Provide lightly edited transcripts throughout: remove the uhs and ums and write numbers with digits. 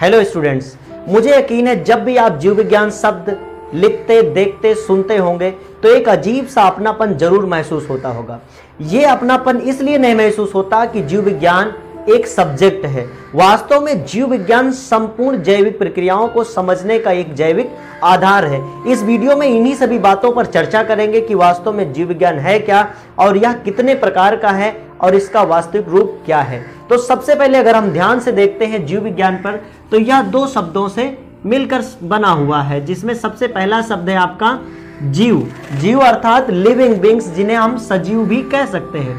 Hello students, मुझे यकीन है जब भी आप जीव विज्ञान शब्द लिखते, देखते, सुनते होंगे तो एक अजीब सा अपनापन जरूर महसूस होता होगा। ये अपनापन इसलिए नहीं महसूस होता कि जीव विज्ञान एक सब्जेक्ट है। वास्तव में जीव विज्ञान संपूर्ण जैविक प्रक्रियाओं को समझने का एक जैविक आधार है। इस वीडियो में इन्हीं सभी बातों पर चर्चा करेंगे कि वास्तव में जीव विज्ञान है क्या और यह कितने प्रकार का है और इसका वास्तविक रूप क्या है। तो सबसे पहले अगर हम ध्यान से देखते हैं जीव विज्ञान पर, तो यह दो शब्दों से मिलकर बना हुआ है, जिसमें सबसे पहला शब्द है आपका जीव। जीव अर्थात लिविंग बींग्स, जिन्हें हम सजीव भी कह सकते हैं।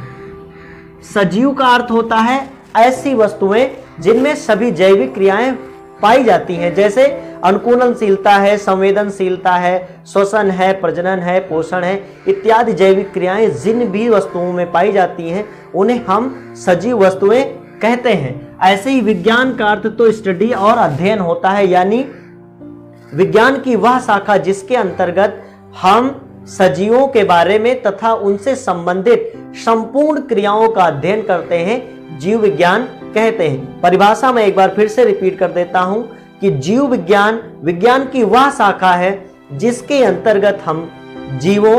सजीव का अर्थ होता है ऐसी वस्तुएं जिनमें सभी जैविक क्रियाएं पाई जाती हैं, जैसे अनुकूलनशीलता है, संवेदनशीलता है, श्वसन है, प्रजनन है, पोषण है इत्यादि जैविक क्रियाएं जिन भी वस्तुओं में पाई जाती हैं उन्हें हम सजीव वस्तुएं कहते हैं। ऐसे ही विज्ञान का अर्थ तो स्टडी और अध्ययन होता है, यानी विज्ञान की वह शाखा जिसके अंतर्गत हम सजीवों के बारे में तथा उनसे संबंधित संपूर्ण क्रियाओं का अध्ययन करते हैं, जीव विज्ञान कहते हैं। परिभाषा में एक बार फिर से रिपीट कर देता हूं कि जीव विज्ञान विज्ञान की वह शाखा है जिसके अंतर्गत हम जीवों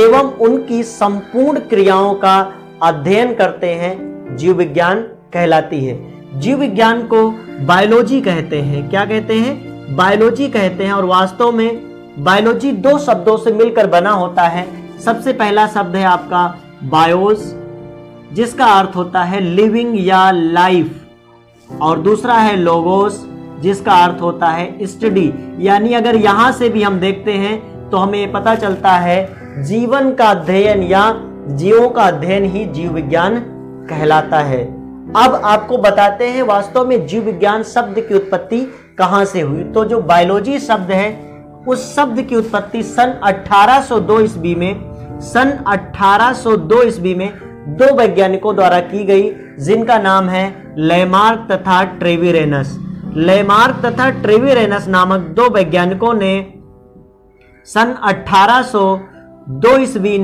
एवं उनकी संपूर्ण क्रियाओं का अध्ययन करते हैं, जीव विज्ञान कहलाती है। जीव विज्ञान को बायोलॉजी कहते हैं। क्या कहते हैं? बायोलॉजी कहते हैं। और वास्तव में बायोलॉजी दो शब्दों से मिलकर बना होता है। सबसे पहला शब्द है आपका बायोस, जिसका अर्थ होता है लिविंग या लाइफ, और दूसरा है लोगोस, जिसका अर्थ होता है स्टडी। यानी अगर यहाँ से भी हम देखते हैं तो हमें पता चलता है जीवन का अध्ययन या जीवों का अध्ययन ही जीव विज्ञान कहलाता है। अब आपको बताते हैं वास्तव में जीव विज्ञान शब्द की उत्पत्ति कहाँ से हुई। तो जो बायोलॉजी शब्द है उस शब्द की उत्पत्ति सन 1802 ईस्वी में दो वैज्ञानिकों द्वारा की गई, जिनका नाम है लैमार्क तथा ट्रेविरेनस। लैमार्क तथा ट्रेविरेनस नामक दो वैज्ञानिकों ने सन 1802 ईस्वी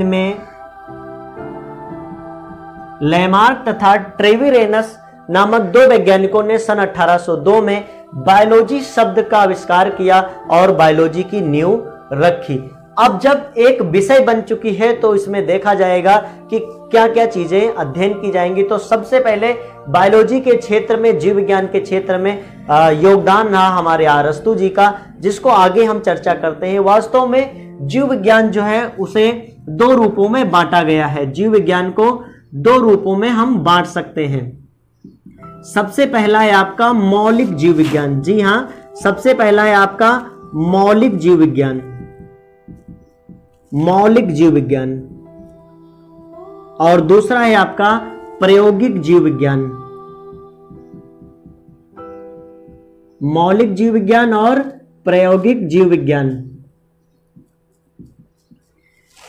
में बायोलॉजी शब्द का आविष्कार किया और बायोलॉजी की नींव रखी। अब जब एक विषय बन चुकी है तो इसमें देखा जाएगा कि क्या क्या चीजें अध्ययन की जाएंगी। तो सबसे पहले बायोलॉजी के क्षेत्र में, जीव विज्ञान के क्षेत्र में योगदान रहा हमारे अरस्तु जी का, जिसको आगे हम चर्चा करते हैं। वास्तव में जीव विज्ञान जो है उसे दो रूपों में बांटा गया है। जीव विज्ञान को दो रूपों में हम बांट सकते हैं। सबसे पहला है आपका मौलिक जीव विज्ञान। जी हाँ, सबसे पहला है आपका मौलिक जीव विज्ञान। मौलिक जीव विज्ञान और दूसरा है आपका प्रायोगिक जीव विज्ञान। मौलिक जीव विज्ञान और प्रायोगिक जीव विज्ञान।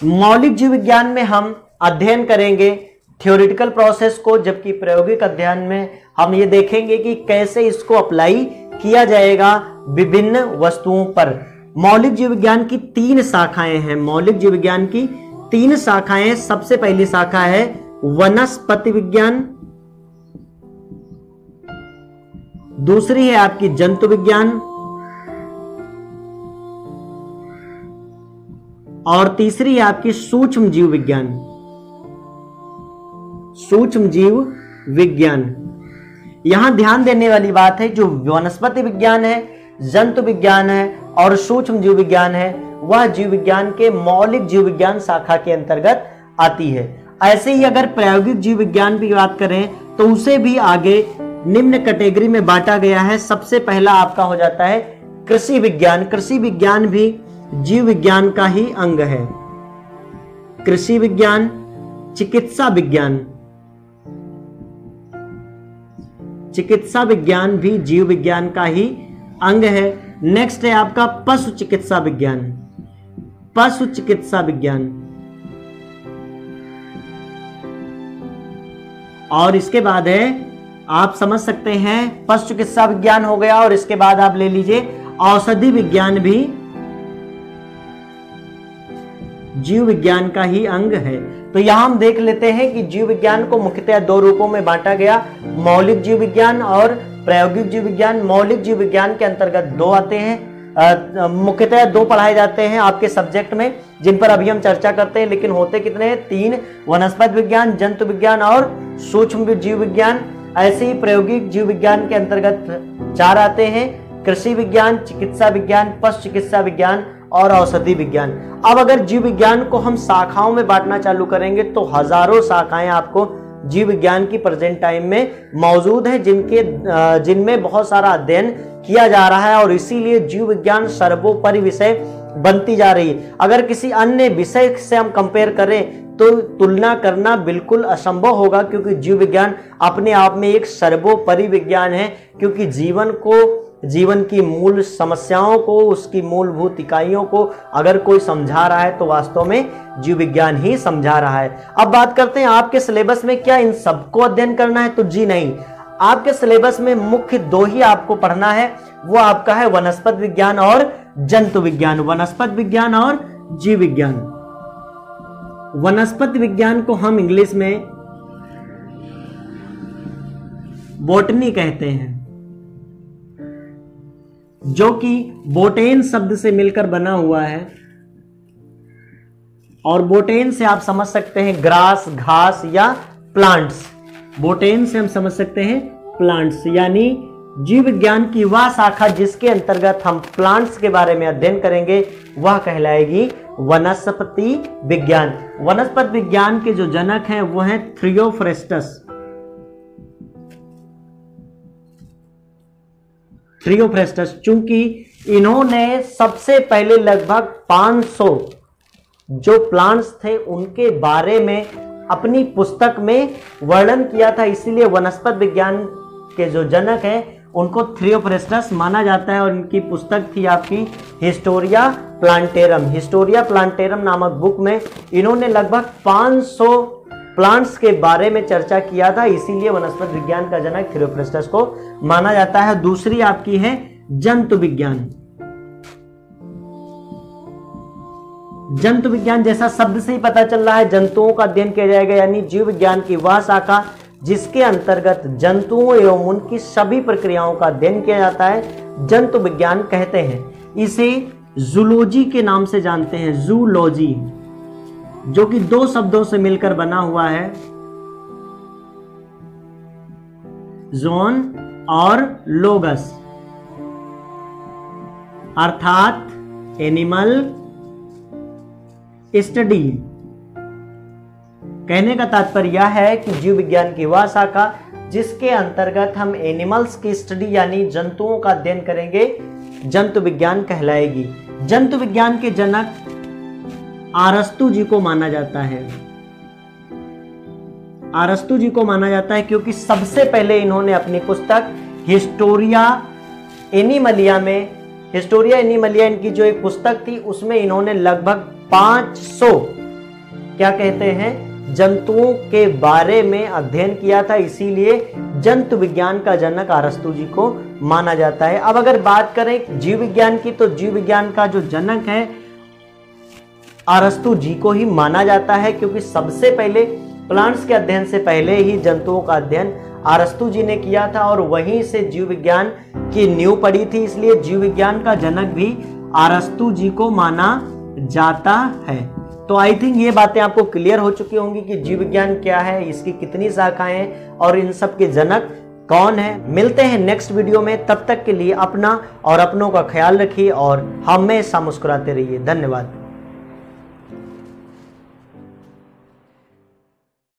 मौलिक जीव विज्ञान में हम अध्ययन करेंगे थ्योरेटिकल प्रोसेस को, जबकि प्रायोगिक अध्ययन में हम ये देखेंगे कि कैसे इसको अप्लाई किया जाएगा विभिन्न वस्तुओं पर। मौलिक जीव विज्ञान की तीन शाखाएं हैं। मौलिक जीव विज्ञान की तीन शाखाएं। सबसे पहली शाखा है वनस्पति विज्ञान, दूसरी है आपकी जंतु विज्ञान और तीसरी है आपकी सूक्ष्म जीव विज्ञान। सूक्ष्म जीव विज्ञान। यहां ध्यान देने वाली बात है जो वनस्पति विज्ञान है, जंतु विज्ञान है और सूक्ष्म जीव विज्ञान है, वह जीव विज्ञान के मौलिक जीव विज्ञान शाखा के अंतर्गत आती है। ऐसे ही अगर प्रायोगिक जीव विज्ञान की बात करें तो उसे भी आगे निम्न कैटेगरी में बांटा गया है। सबसे पहला आपका हो जाता है कृषि विज्ञान। कृषि विज्ञान भी जीव विज्ञान का ही अंग है। कृषि विज्ञान, चिकित्सा विज्ञान। चिकित्सा विज्ञान भी जीव विज्ञान का ही अंग है। नेक्स्ट है आपका पशु चिकित्सा विज्ञान। पशु चिकित्सा विज्ञान और इसके बाद है, आप समझ सकते हैं, पशु चिकित्सा विज्ञान हो गया और इसके बाद आप ले लीजिए औषधि विज्ञान भी जीव विज्ञान का ही अंग है। तो यहां हम देख लेते हैं कि जीव विज्ञान को मुख्यतः दो रूपों में बांटा गया, मौलिक जीव विज्ञान और प्रायोगिक जीव विज्ञान, मौलिक जीव विज्ञान के अंतर्गत दो आते हैं, मुख्यतः दो पढ़ाए जाते हैं आपके सब्जेक्ट में जिन पर अभी हम चर्चा करते हैं, लेकिन होते कितने हैं, तीन। वनस्पति विज्ञान, जंतु विज्ञान और सूक्ष्म जीव विज्ञान। ऐसे ही प्रायोगिक जीव विज्ञान के अंतर्गत चार आते हैं, कृषि विज्ञान, चिकित्सा विज्ञान, पशु चिकित्सा विज्ञान और औषधि विज्ञान। अब अगर जीव विज्ञान को हम शाखाओं में बांटना चालू करेंगे तो हजारों शाखाएं आपको जीव विज्ञान की प्रेजेंट टाइम में मौजूद है, जिनमें बहुत सारा अध्ययन किया जा रहा है और इसीलिए जीव विज्ञान सर्वोपरि विषय बनती जा रही है। अगर किसी अन्य विषय से हम कंपेयर करें तो तुलना करना बिल्कुल असंभव होगा, क्योंकि जीव विज्ञान अपने आप में एक सर्वोपरि विज्ञान है, क्योंकि जीवन को, जीवन की मूल समस्याओं को, उसकी मूलभूत इकाइयों को अगर कोई समझा रहा है तो वास्तव में जीव विज्ञान ही समझा रहा है। अब बात करते हैं आपके सिलेबस में क्या इन सबको अध्ययन करना है, तो जी नहीं, आपके सिलेबस में मुख्य दो ही आपको पढ़ना है, वो आपका है वनस्पति विज्ञान और जंतु विज्ञान। वनस्पति विज्ञान और जीव विज्ञान। वनस्पति विज्ञान को हम इंग्लिश में बॉटनी कहते हैं, जो कि बोटेन शब्द से मिलकर बना हुआ है, और बोटेन से आप समझ सकते हैं ग्रास, घास या प्लांट्स। बोटेन से हम समझ सकते हैं प्लांट्स, यानी जीव विज्ञान की वह शाखा जिसके अंतर्गत हम प्लांट्स के बारे में अध्ययन करेंगे वह कहलाएगी वनस्पति विज्ञान। वनस्पति विज्ञान के जो जनक हैं वह हैं थियोफ्रेस्टस। थियोफ्रेस्टस, चूंकि इन्होंने सबसे पहले लगभग 500 जो प्लांट्स थे उनके बारे में अपनी पुस्तक में वर्णन किया था, इसीलिए वनस्पति विज्ञान के जो जनक हैं उनको थियोफ्रेस्टस माना जाता है। और इनकी पुस्तक थी आपकी हिस्टोरिया प्लांटेरम। हिस्टोरिया प्लांटेरम नामक बुक में इन्होंने लगभग 500 प्लांट्स के बारे में चर्चा किया था, इसीलिए वनस्पति विज्ञान का जनक थियोफ्रेस्टस को माना जाता है। दूसरी आपकी है जंतु विज्ञान। जंतु विज्ञान जैसा शब्द से ही पता चल रहा है जंतुओं का अध्ययन किया जाएगा, यानी जीव विज्ञान की वह शाखा जिसके अंतर्गत जंतुओं एवं उनकी सभी प्रक्रियाओं का अध्ययन किया जाता है, जंतु विज्ञान कहते हैं। इसे जूलॉजी के नाम से जानते हैं, जूलॉजी, जो कि दो शब्दों से मिलकर बना हुआ है, जॉन और लोगस, अर्थात एनिमल स्टडी। कहने का तात्पर्य यह है कि जीव विज्ञान की वह शाखा जिसके अंतर्गत हम एनिमल्स की स्टडी यानी जंतुओं का अध्ययन करेंगे, जंतु विज्ञान कहलाएगी। जंतु विज्ञान के जनक अरस्तु जी को माना जाता है, अरस्तु जी को माना जाता है, क्योंकि सबसे पहले इन्होंने अपनी पुस्तक हिस्टोरिया एनिमलिया में, हिस्टोरिया एनिमलिया इनकी जो एक पुस्तक थी उसमें इन्होंने लगभग 500 क्या कहते हैं जंतुओं के बारे में अध्ययन किया था, इसीलिए जंतु विज्ञान का जनक अरस्तु जी को माना जाता है। अब अगर बात करें जीव विज्ञान की तो जीव विज्ञान का जो जनक है अरस्तु जी को ही माना जाता है, क्योंकि सबसे पहले प्लांट्स के अध्ययन से पहले ही जंतुओं का अध्ययन अरस्तु जी ने किया था और वहीं से जीव विज्ञान की नींव पड़ी थी, इसलिए जीव विज्ञान का जनक भी अरस्तु जी को माना जाता है। तो आई थिंक ये बातें आपको क्लियर हो चुकी होंगी कि जीव विज्ञान क्या है, इसकी कितनी शाखाएं हैं और इन सब के जनक कौन है। मिलते हैं नेक्स्ट वीडियो में, तब तक के लिए अपना और अपनों का ख्याल रखिए और हमेशा मुस्कुराते रहिए। धन्यवाद।